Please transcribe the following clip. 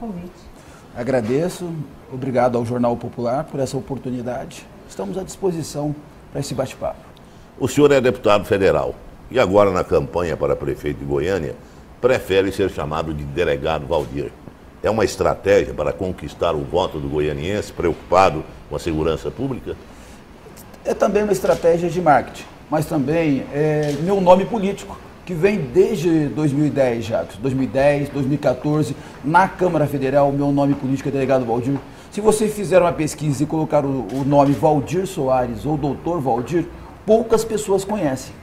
convite. Agradeço, obrigado ao Jornal Popular por essa oportunidade. Estamos à disposição para esse bate-papo. O senhor é deputado federal e agora na campanha para prefeito de Goiânia prefere ser chamado de delegado Waldir. É uma estratégia para conquistar o voto do goianiense preocupado com a segurança pública? É também uma estratégia de marketing, mas também é meu nome político, que vem desde 2010 já, 2010, 2014, na Câmara Federal, meu nome político é Delegado Waldir. Se você fizer uma pesquisa e colocar o nome Waldir Soares ou Doutor Waldir, poucas pessoas conhecem.